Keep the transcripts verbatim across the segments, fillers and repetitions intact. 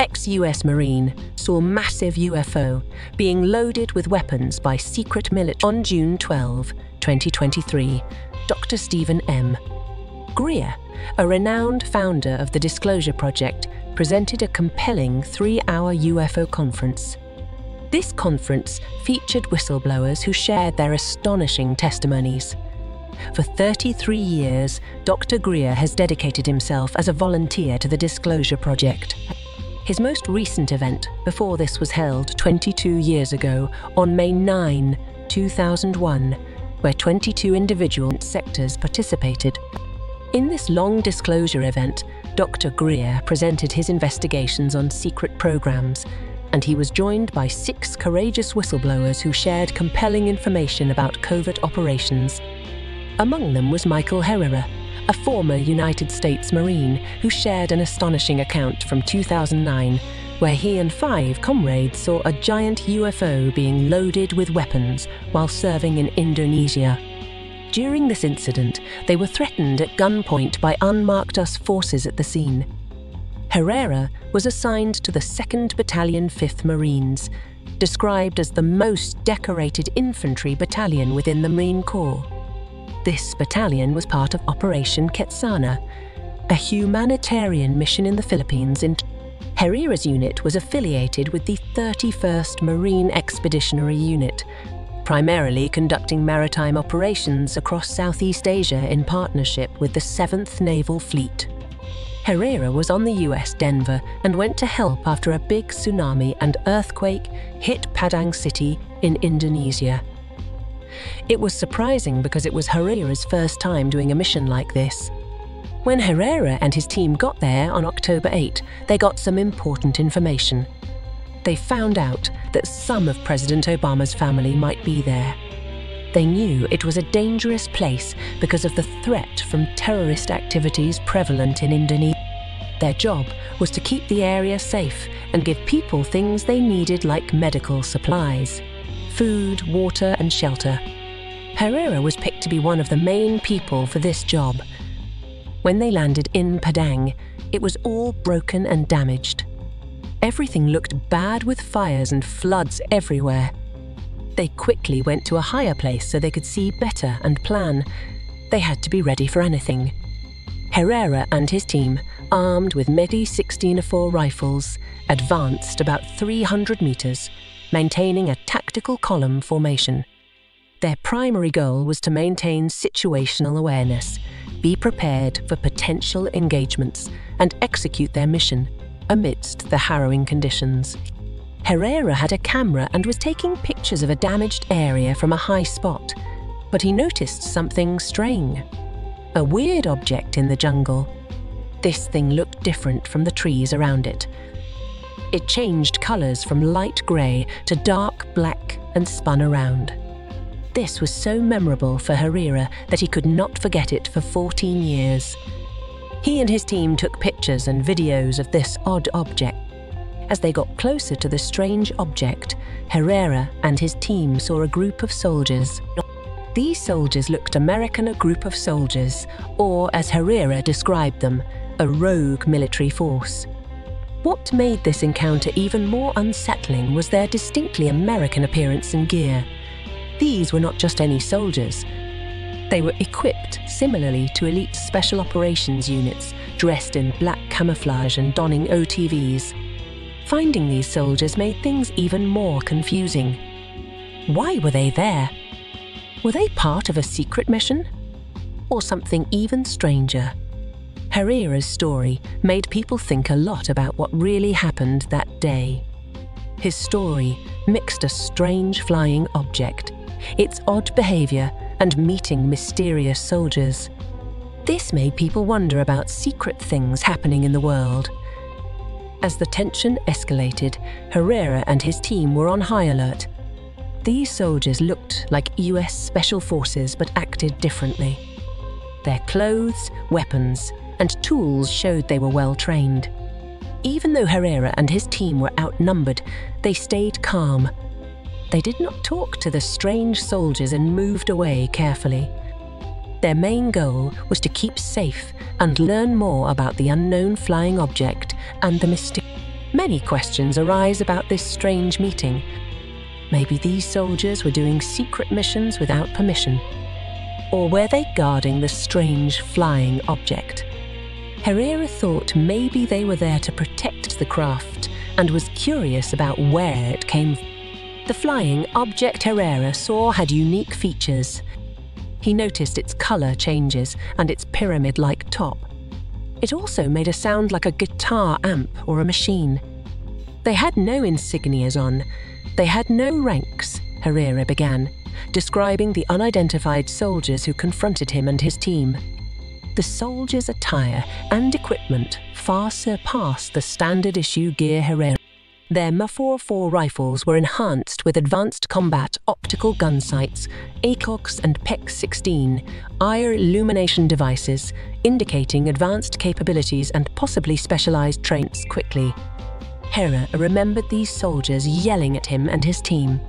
ex-U S Marine, saw massive U F O being loaded with weapons by secret military. On June twelfth, twenty twenty-three, Doctor Stephen M. Greer, a renowned founder of the Disclosure Project, presented a compelling three-hour U F O conference. This conference featured whistleblowers who shared their astonishing testimonies. For thirty-three years, Doctor Greer has dedicated himself as a volunteer to the Disclosure Project. His most recent event before this was held twenty-two years ago on May ninth, two thousand one, where twenty-two individual sectors participated. In this long disclosure event, Doctor Greer presented his investigations on secret programs, and he was joined by six courageous whistleblowers who shared compelling information about covert operations. Among them was Michael Herrera, a former United States Marine who shared an astonishing account from two thousand nine, where he and five comrades saw a giant U F O being loaded with weapons while serving in Indonesia. During this incident, they were threatened at gunpoint by unmarked U S forces at the scene. Herrera was assigned to the second Battalion fifth Marines, described as the most decorated infantry battalion within the Marine Corps. This battalion was part of Operation Ketsana, a humanitarian mission in the Philippines. Herrera's unit was affiliated with the thirty-first Marine Expeditionary Unit, primarily conducting maritime operations across Southeast Asia in partnership with the seventh Naval Fleet. Herrera was on the U S Denver and went to help after a big tsunami and earthquake hit Padang City in Indonesia. It was surprising because it was Herrera's first time doing a mission like this. When Herrera and his team got there on October eighth, they got some important information. They found out that some of President Obama's family might be there. They knew it was a dangerous place because of the threat from terrorist activities prevalent in Indonesia. Their job was to keep the area safe and give people things they needed, like medical supplies, food, water and shelter. Herrera was picked to be one of the main people for this job. When they landed in Padang, it was all broken and damaged. Everything looked bad, with fires and floods everywhere. They quickly went to a higher place so they could see better and plan. They had to be ready for anything. Herrera and his team, armed with M sixteen A four rifles, advanced about three hundred meters, maintaining a tactical column formation. Their primary goal was to maintain situational awareness, be prepared for potential engagements, and execute their mission amidst the harrowing conditions. Herrera had a camera and was taking pictures of a damaged area from a high spot, but he noticed something strange, a weird object in the jungle. This thing looked different from the trees around it. It changed colours from light grey to dark black and spun around. This was so memorable for Herrera that he could not forget it for fourteen years. He and his team took pictures and videos of this odd object. As they got closer to the strange object, Herrera and his team saw a group of soldiers. These soldiers looked American, a group of soldiers, or as Herrera described them, a rogue military force. What made this encounter even more unsettling was their distinctly American appearance and gear. These were not just any soldiers. They were equipped similarly to elite special operations units, dressed in black camouflage and donning O T Vs. Finding these soldiers made things even more confusing. Why were they there? Were they part of a secret mission? Or something even stranger? Herrera's story made people think a lot about what really happened that day. His story mixed a strange flying object, its odd behaviour, and meeting mysterious soldiers. This made people wonder about secret things happening in the world. As the tension escalated, Herrera and his team were on high alert. These soldiers looked like U S Special Forces but acted differently. Their clothes, weapons, and tools showed they were well trained. Even though Herrera and his team were outnumbered, they stayed calm. They did not talk to the strange soldiers and moved away carefully. Their main goal was to keep safe and learn more about the unknown flying object and the mystic Many questions arise about this strange meeting. Maybe these soldiers were doing secret missions without permission. Or were they guarding the strange flying object? Herrera thought maybe they were there to protect the craft and was curious about where it came from. The flying object Herrera saw had unique features. He noticed its color changes and its pyramid-like top. It also made a sound like a guitar amp or a machine. They had no insignias on. They had no ranks, Herrera began, describing the unidentified soldiers who confronted him and his team. The soldiers' attire and equipment far surpassed the standard issue gear Herrera. Their M four four rifles were enhanced with advanced combat optical gun sights, ACOGs and P E C sixteen, I R illumination devices, indicating advanced capabilities and possibly specialized traits quickly. Herrera remembered these soldiers yelling at him and his team.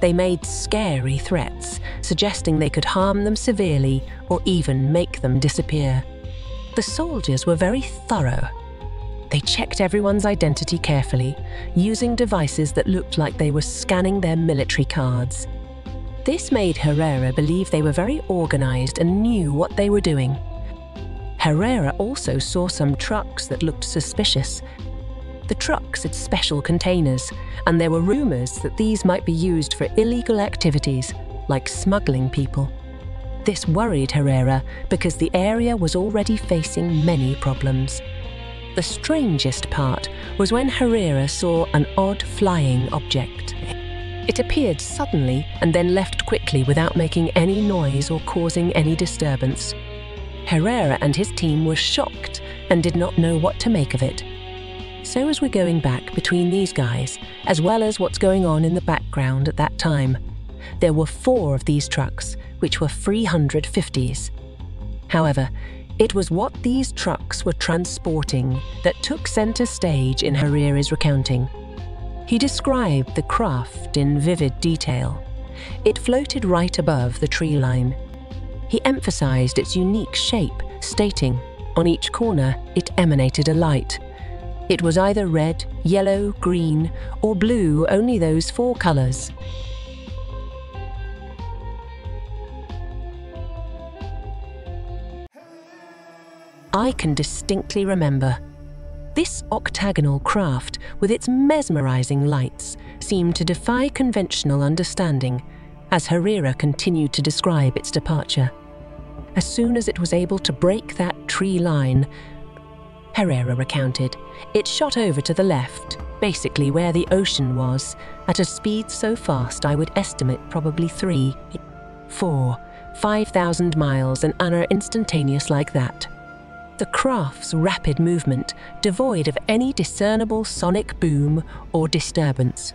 They made scary threats, suggesting they could harm them severely or even make them disappear. The soldiers were very thorough. They checked everyone's identity carefully, using devices that looked like they were scanning their military cards. This made Herrera believe they were very organized and knew what they were doing. Herrera also saw some trucks that looked suspicious. The trucks had special containers, and there were rumors that these might be used for illegal activities, like smuggling people. This worried Herrera because the area was already facing many problems. The strangest part was when Herrera saw an odd flying object. It appeared suddenly and then left quickly without making any noise or causing any disturbance. Herrera and his team were shocked and did not know what to make of it. So as we're going back between these guys, as well as what's going on in the background at that time, there were four of these trucks, which were three fifties. However, it was what these trucks were transporting that took center stage in Herrera's recounting. He described the craft in vivid detail. It floated right above the tree line. He emphasized its unique shape, stating, on each corner it emanated a light. It was either red, yellow, green, or blue, only those four colors. I can distinctly remember. This octagonal craft, with its mesmerizing lights, seemed to defy conventional understanding, as Herrera continued to describe its departure. As soon as it was able to break that tree line, Herrera recounted, it shot over to the left, basically where the ocean was, at a speed so fast I would estimate probably three, four, five thousand miles an hour, instantaneous like that. The craft's rapid movement, devoid of any discernible sonic boom or disturbance,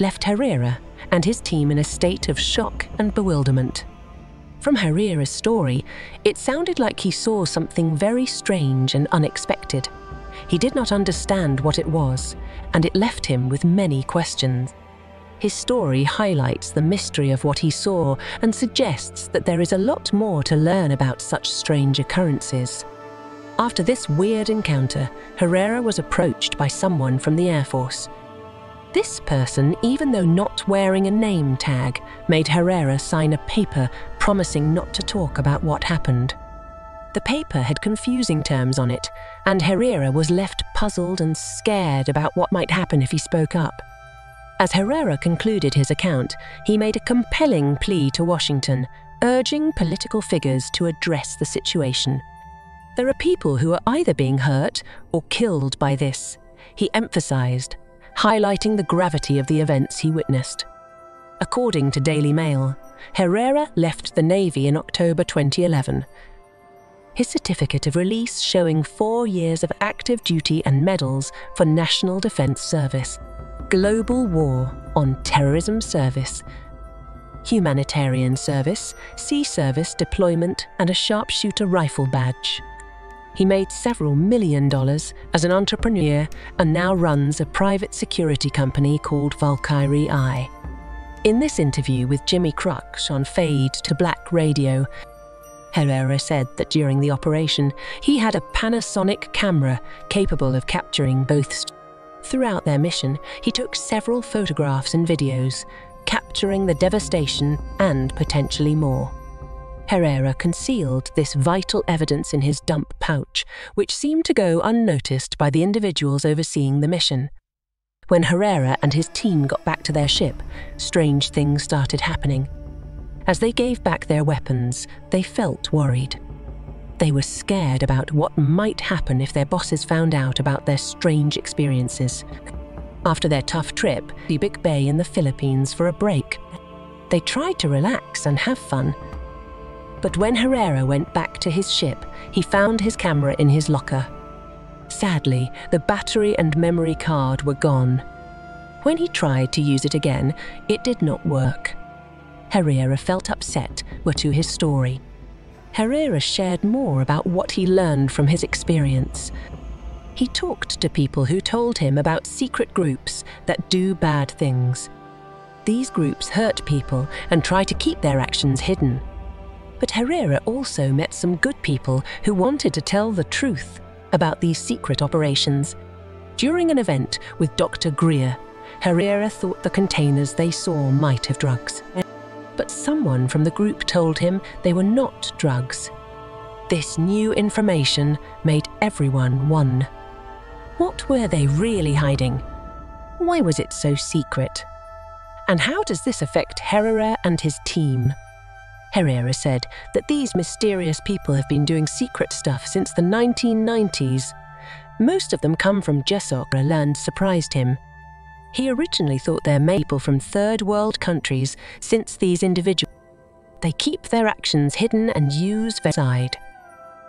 left Herrera and his team in a state of shock and bewilderment. From Herrera's story, it sounded like he saw something very strange and unexpected. He did not understand what it was, and it left him with many questions. His story highlights the mystery of what he saw and suggests that there is a lot more to learn about such strange occurrences. After this weird encounter, Herrera was approached by someone from the Air Force. This person, even though not wearing a name tag, made Herrera sign a paper promising not to talk about what happened. The paper had confusing terms on it, and Herrera was left puzzled and scared about what might happen if he spoke up. As Herrera concluded his account, he made a compelling plea to Washington, urging political figures to address the situation. There are people who are either being hurt or killed by this, he emphasized, highlighting the gravity of the events he witnessed. According to Daily Mail, Herrera left the Navy in October twenty eleven. His certificate of release showing four years of active duty and medals for National Defense Service, Global War on Terrorism Service, Humanitarian Service, Sea Service Deployment, and a Sharpshooter Rifle Badge. He made several million dollars as an entrepreneur and now runs a private security company called Valkyrie I. In this interview with Jimmy Crux on Fade to Black Radio, Herrera said that during the operation, he had a Panasonic camera capable of capturing both Throughout their mission, he took several photographs and videos, capturing the devastation and potentially more. Herrera concealed this vital evidence in his dump pouch, which seemed to go unnoticed by the individuals overseeing the mission. When Herrera and his team got back to their ship, strange things started happening. As they gave back their weapons, they felt worried. They were scared about what might happen if their bosses found out about their strange experiences. After their tough trip to Bic Bay in the Philippines for a break, they tried to relax and have fun. But when Herrera went back to his ship, he found his camera in his locker. Sadly, the battery and memory card were gone. When he tried to use it again, it did not work. Herrera felt upset, were to his story. Herrera shared more about what he learned from his experience. He talked to people who told him about secret groups that do bad things. These groups hurt people and try to keep their actions hidden. But Herrera also met some good people who wanted to tell the truth about these secret operations. During an event with Doctor Greer, Herrera thought the containers they saw might have drugs. But someone from the group told him they were not drugs. This new information made everyone one. What were they really hiding? Why was it so secret? And how does this affect Herrera and his team? Herrera said that these mysterious people have been doing secret stuff since the nineteen nineties. Most of them come from Jessoc. Learned surprised him. He originally thought they're people from third world countries, since these individuals, they keep their actions hidden and use their side.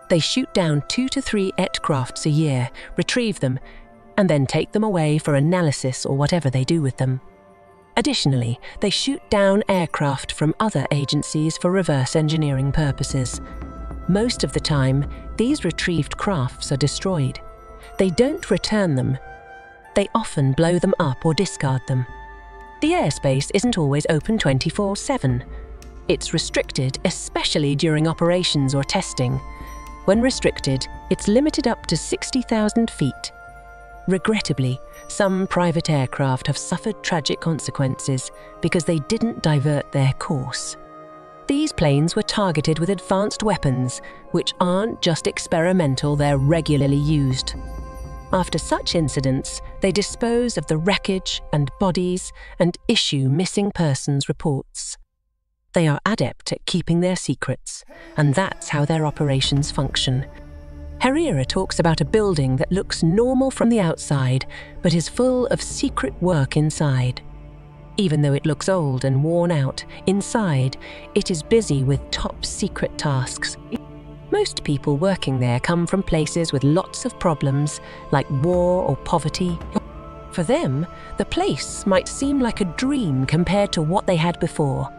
They shoot down two to three aircrafts a year, retrieve them, and then take them away for analysis or whatever they do with them. Additionally, they shoot down aircraft from other agencies for reverse engineering purposes. Most of the time, these retrieved crafts are destroyed. They don't return them. They often blow them up or discard them. The airspace isn't always open twenty-four seven. It's restricted, especially during operations or testing. When restricted, it's limited up to sixty thousand feet. Regrettably, some private aircraft have suffered tragic consequences because they didn't divert their course. These planes were targeted with advanced weapons, which aren't just experimental, they're regularly used. After such incidents, they dispose of the wreckage and bodies and issue missing persons reports. They are adept at keeping their secrets, and that's how their operations function. Herrera talks about a building that looks normal from the outside, but is full of secret work inside. Even though it looks old and worn out, inside it is busy with top secret tasks. Most people working there come from places with lots of problems, like war or poverty. For them, the place might seem like a dream compared to what they had before.